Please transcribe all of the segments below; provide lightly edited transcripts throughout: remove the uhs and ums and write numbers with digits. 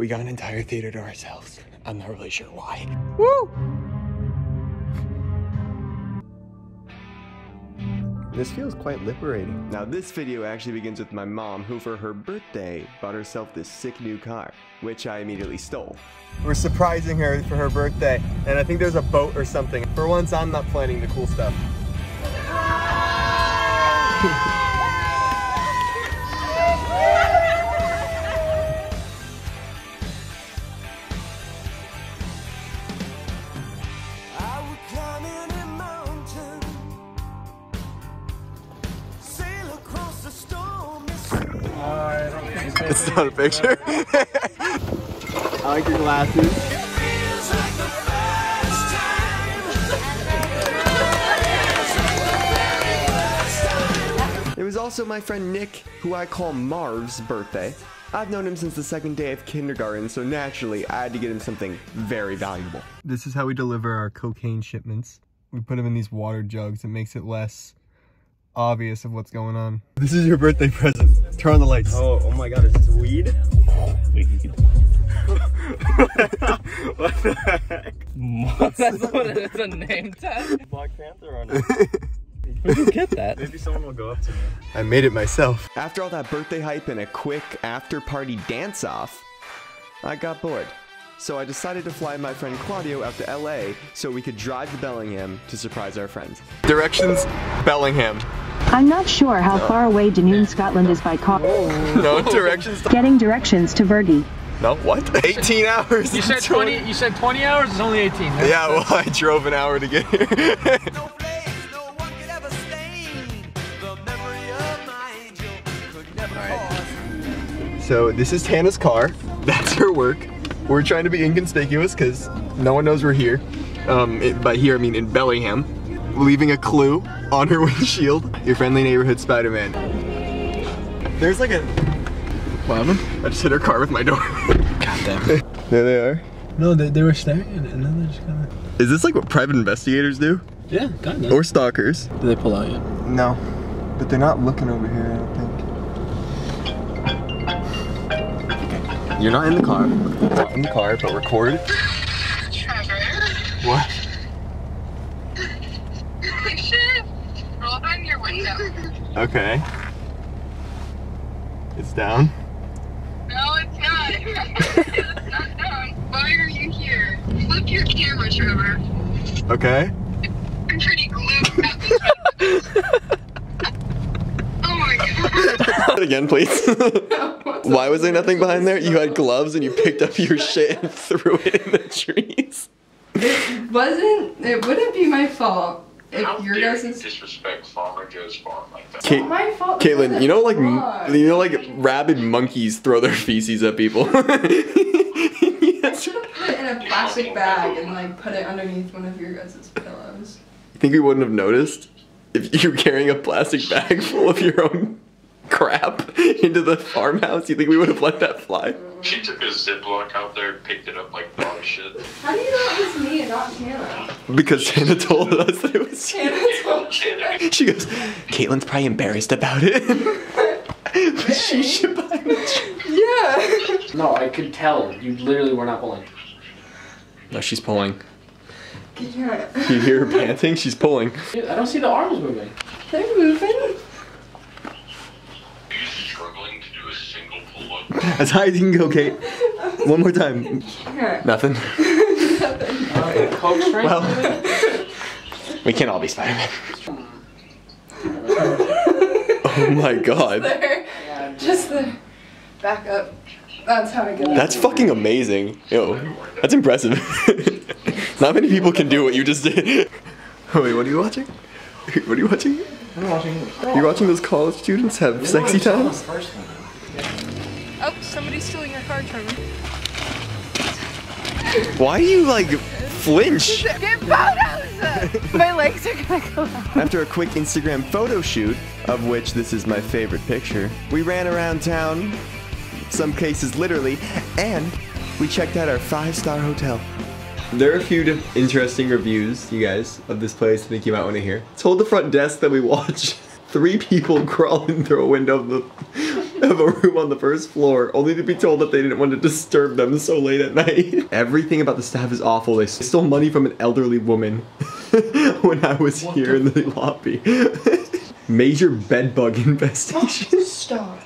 We got an entire theater to ourselves. I'm not really sure why. Woo! This feels quite liberating. Now this video actually begins with my mom, who for her birthday bought herself this sick new car, which I immediately stole. We're surprising her for her birthday, and I think there's a boat or something. For once, I'm not planning the cool stuff. It's not a picture. I like your glasses. It feels like the first time. It was also my friend Nick, who I call Marv's, birthday. I've known him since the second day of kindergarten, so naturally I had to get him something very valuable. This is how we deliver our cocaine shipments. We put them in these water jugs. It makes it less obvious of what's going on. This is your birthday present. Turn on the lights. Oh my god, is this weed? Weed. What the heck? That's what it is, a name tag. Black Panther on it. Where'd you get that? Maybe someone will go up to me. I made it myself. After all that birthday hype and a quick after-party dance-off, I got bored. So I decided to fly my friend Claudio out to LA so we could drive to Bellingham to surprise our friends. Directions, Bellingham. I'm not sure how far away Dunoon, Scotland is by car. No directions. Getting directions to Verdi. No, what? 18 hours. You said 20. You said 20 hours. It's only 18. Right? Yeah, well, I drove an hour to get here. No place, no one could ever stain the memory of my angel could never cause. So this is Hannah's car. That's her work. We're trying to be inconspicuous because no one knows we're here. By here, I mean in Bellingham. Leaving a clue on her windshield. Your friendly neighborhood Spider-Man. There's like a... What happened? I just hit her car with my door. God damn. There they are. No, they were staring at it and then they're just kinda... Is this like what private investigators do? Yeah, kinda. Or stalkers. Do they pull out yet? No. But they're not looking over here, I don't think. You're not in the car. You're not in the car, but record. Trevor. What? Okay. It's down? No, it's not. It's not down. Why are you here? Flip your camera, Trevor. Okay. I'm pretty glued at this one. Oh my god. Again, please. Why was there nothing behind there? You had gloves and you picked up your shit and threw it in the trees. It wouldn't be my fault. How dare you disrespect Farmer Joe's farm like that? It's not my fault. Caitlin, you know like rabid monkeys throw their feces at people. Yes. You should have put it in a plastic bag and like put it underneath one of your guys' pillows. You think we wouldn't have noticed if you were carrying a plastic bag full of your own crap into the farmhouse? You think we would have let that fly? She took a Ziploc out there and picked it up like dog shit. How do you know it was me and not Tana? Because Tana told us that it was Tana. She goes, Caitlin's probably embarrassed about it. But she should buy it. Yeah. No, I could tell. You literally were not pulling. No, she's pulling. Yeah. You hear her panting? She's pulling. Dude, I don't see the arms moving. They're moving. As high as you can go, Kate. One more time. Sure. Nothing. Nothing. Well, we can't all be Spider-Man. Oh my god. Just there. Yeah, just there. Back up. That's how I get. That's out. Fucking amazing. Yo, that's impressive. Not many people can do what you just did. Oh, wait, what are you watching? What are you watching? I'm watching. You're watching those college students have sexy times? Oh, somebody's stealing your car, Trevor. Why do you, like, flinch? Get photos! My legs are gonna collapse. After a quick Instagram photo shoot, of which this is my favorite picture, we ran around town, some cases literally, and we checked out our 5-star hotel. There are a few interesting reviews, you guys, of this place I think you might want to hear. Told the front desk that we watched 3 people crawl in through a window of the... of a room on the first floor, only to be told that they didn't want to disturb them so late at night. Everything about the staff is awful. They stole money from an elderly woman when I was here in the lobby. Major bedbug infestation. Stop.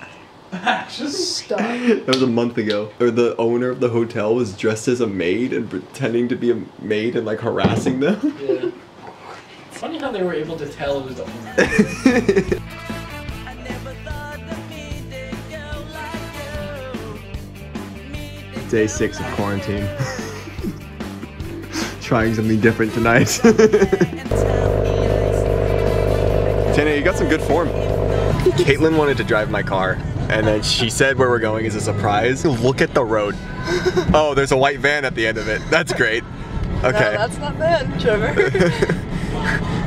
Just stop. That was a month ago. Or the owner of the hotel was dressed as a maid and pretending to be a maid and like harassing them. Yeah. It's funny how they were able to tell it was the owner. Day 6 of quarantine. Trying something different tonight. Tana, you got some good form. Caitlin wanted to drive my car, and then she said where we're going is a surprise. Look at the road. Oh, there's a white van at the end of it. That's great. Okay. No, that's not bad, Trevor.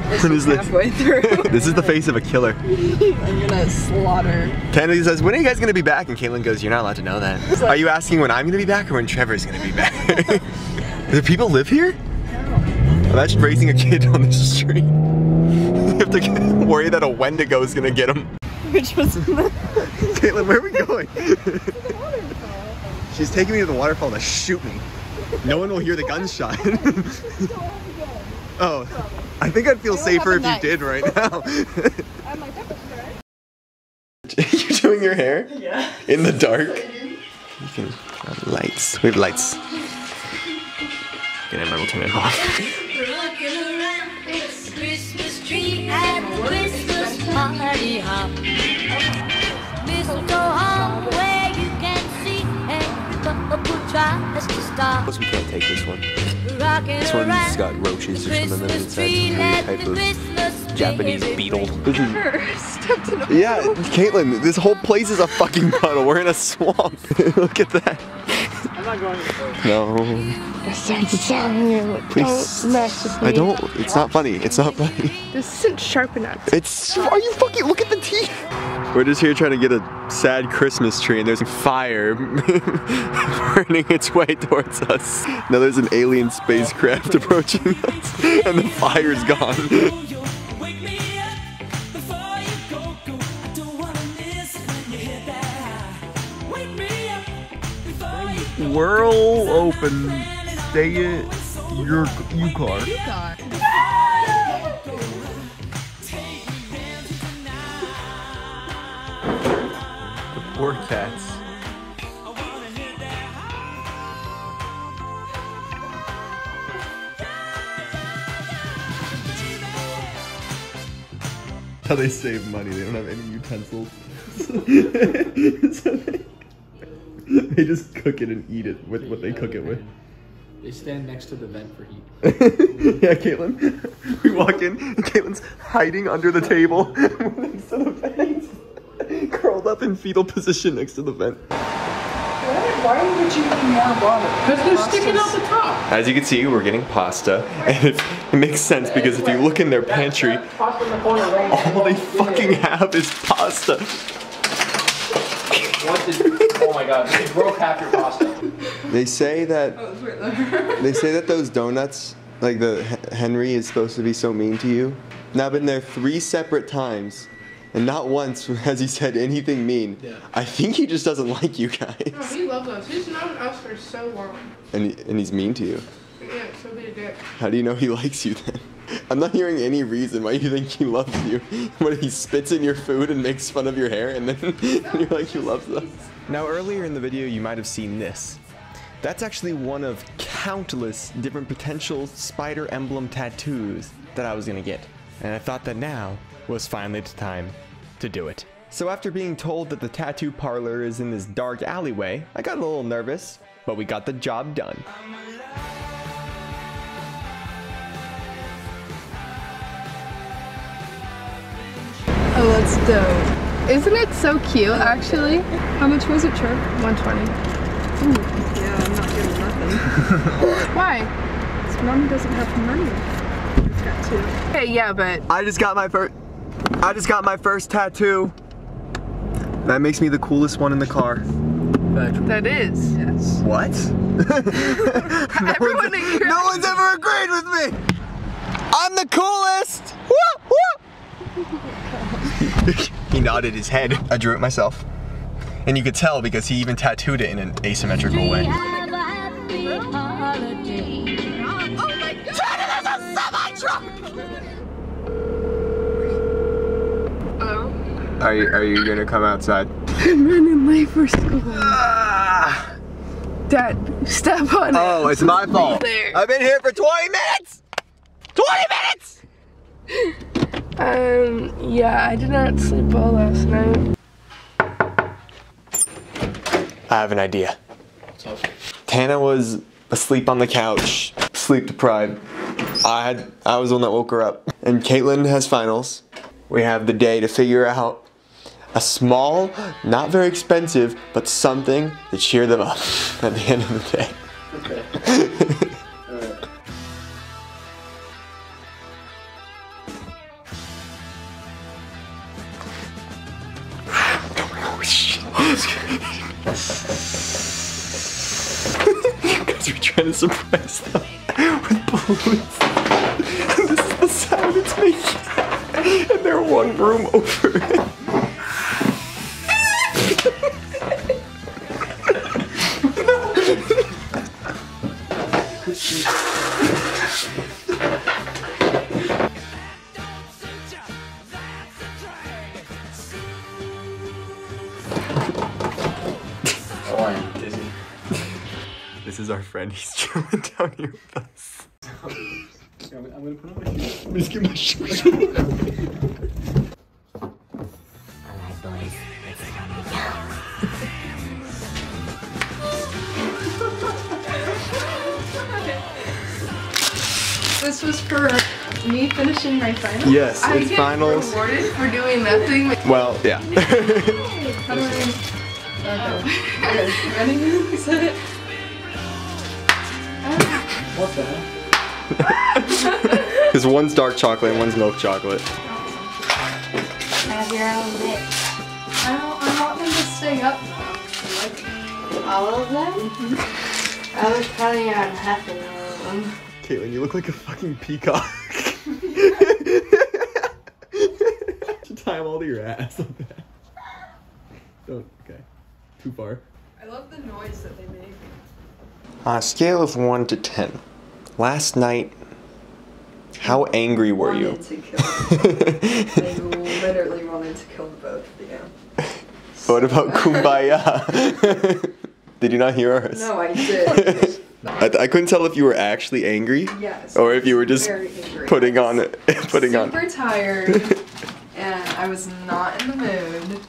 This is halfway through. This is the face of a killer. I'm gonna slaughter. Kennedy says, when are you guys gonna be back? And Caitlin goes, you're not allowed to know that. Like, are you asking when I'm gonna be back or when Trevor's gonna be back? Do people live here? No. Imagine raising a kid on the street. You have to worry that a Wendigo is gonna get him. Which was Caitlin, where are we going? The waterfall. She's taking me to the waterfall to shoot me. No one will hear the gunshot. Oh, I think I'd feel safer if you did right now. I'm like, that was right. You're doing your hair? Yeah. In the dark? You can have lights. We have lights. Good night, we'll turn it off. Rockin' around, it's Christmas tree and Christmas party hop. Mistletoe home where you can see everybody tries to stop. We can't take this one. This one's got roaches or something inside. It's a weird type of Japanese beetle. Yeah, Caitlin, this whole place is a fucking puddle. We're in a swamp. Look at that. I'm not going to. No. That sounds insane. Please. Don't mess with me. I don't. It's not funny. It's not funny. This isn't sharp enough. It's. Are you fucking. Look at the teeth. We're just here trying to get a sad Christmas tree, and there's a fire burning its way towards us. Now there's an alien spacecraft approaching us, and the fire's gone. Whirl open, stay it, your car. Or cats. How they save money, they don't have any utensils. So they just cook it and eat it with what they cook it with. They stand next to the vent for heat. Yeah, Caitlin. We walk in, and Caitlin's hiding under the table next to the vent. Curled up in fetal position next to the vent. Why would you need more water? Because they're sticking out the top. As you can see, we're getting pasta, and it makes sense because if you look in their pantry, all they fucking have is pasta. Oh my god, they broke half your pasta. They say that those donuts, like the Henry, is supposed to be so mean to you. Now I've been there 3 separate times. And not once has he said anything mean. Yeah. I think he just doesn't like you guys. No, he loves us. He's known us for so long. And he's mean to you. Yeah, so be a dick. How do you know he likes you then? I'm not hearing any reason why you think he loves you. When he spits in your food and makes fun of your hair and then you're like, he loves us. Now earlier in the video you might have seen this. That's actually one of countless different potential spider emblem tattoos that I was gonna get. And I thought that now was finally the time to do it. So after being told that the tattoo parlor is in this dark alleyway, I got a little nervous, but we got the job done. Oh, that's dope. Isn't it so cute, actually? How much was it, Trip? 120. Ooh. Yeah, I'm not doing nothing. Why? Because Mom doesn't have money. She's got 2. Hey, yeah, but... I just got my first tattoo. That makes me the coolest one in the car. That is. Yes. What? no one's ever agreed with me. I'm the coolest. Woo, woo. He nodded his head. I drew it myself. And you could tell because he even tattooed it in an asymmetrical way. Oh my God! Tana, there's a semi-truck! Oh. Are you gonna come outside? I'm running late for school. Dad, step on it. Oh, it's my fault. I've been here for 20 minutes! 20 minutes! Yeah, I did not sleep well last night. I have an idea. What's up? Tana was asleep on the couch, sleep deprived. I was the one that woke her up. And Caitlin has finals. We have the day to figure out a small, not very expensive, but something to cheer them up at the end of the day. Okay. Because we're trying to surprise them with balloons. And this is the sound it's making. And they're one room over. This is our friend, he's chilling down here with us. I'm gonna put on my shoes. Let me just get my shoes. Alright, boys, let's go. This was for me finishing my finals? Yes, it's finals. I get rewarded for doing nothing. Well, yeah. How do I... Okay. What the hell? Because one's dark chocolate and one's milk chocolate. Have your own bit. I want them to stay up. Like, all of them? Mm-hmm. I was probably on half of them. Caitlin, you look like a fucking peacock. You tie them all to your ass like that. Don't, okay. Too far. I love the noise that they make. On a scale of 1 to 10, last night, how angry were you? I wanted to kill them. They literally wanted to kill both of you. What about Kumbaya? Did you not hear ours? No, I did. I couldn't tell if you were actually angry, yes, or if you were just putting on... Super tired, and I was not in the mood.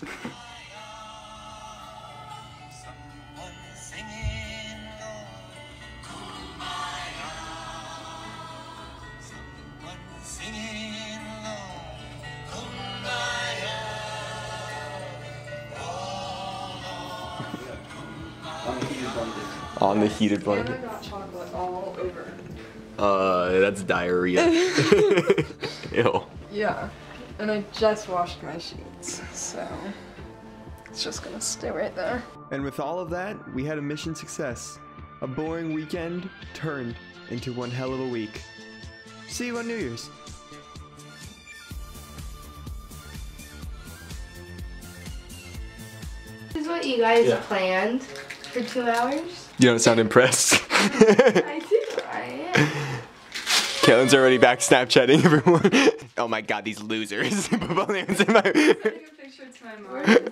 On the heated blanket. And I got chocolate all over. That's diarrhea. Ew. Yeah, and I just washed my sheets, so it's just gonna stay right there. And with all of that, we had a mission success. A boring weekend turned into one hell of a week. See you on New Year's. This is what you guys planned for 2 hours. You don't sound impressed. I do, I am. Caitlin's already back Snapchatting everyone. Oh my God, these losers. Sending a picture to my mom.